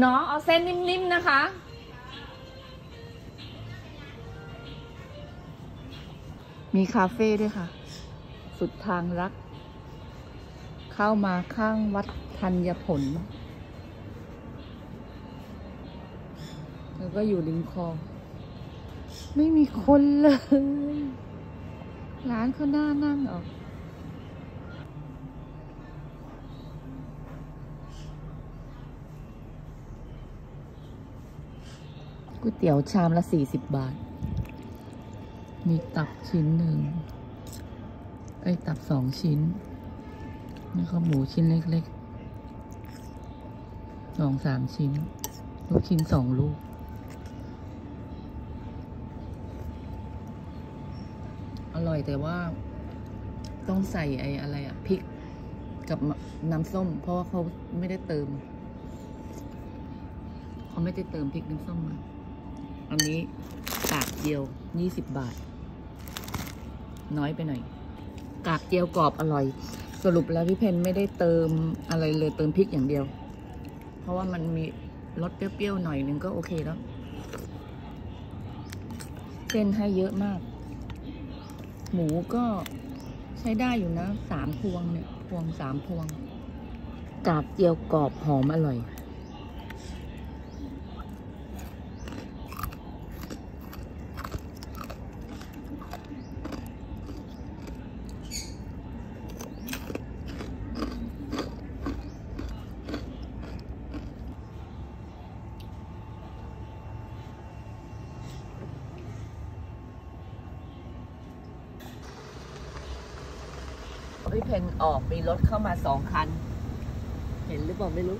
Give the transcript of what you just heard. เนาะเอาเส้นนิ่มๆนะคะมีคาเฟ่ด้วยค่ะสุดทางรักเข้ามาข้างวัดธัญผลแล้วก็อยู่ริมคลองไม่มีคนเลยร้านเขาหน้านั่งออกก๋วยเตี๋ยวชามละ40 บาทมีตับชิ้นหนึ่งไอ้ตับ2 ชิ้นนี่ก็หมูชิ้นเล็กๆ2-3 ชิ้นลูกชิ้น2 ลูกอร่อยแต่ว่าต้องใส่ไอ้อะไรอะพริกกับน้ำส้มเพราะว่าเขาไม่ได้เติมพริกน้ำส้มมาอันนี้กากเจียว20 บาทน้อยไปหน่อยกากเจียวกรอบอร่อยสรุปแล้วพี่เพนไม่ได้เติมอะไรเลยเติมพริกอย่างเดียวเพราะว่ามันมีรสเปรี้ยวๆหน่อยนึงก็โอเคแล้วเส้นให้เยอะมากหมูก็ใช้ได้อยู่นะ3 พวงเนี่ย3 พวงกากเจียวกรอบหอมอร่อยพี่เพนออกมีรถเข้ามา2 คันเห็นหรือเปล่าไม่รู้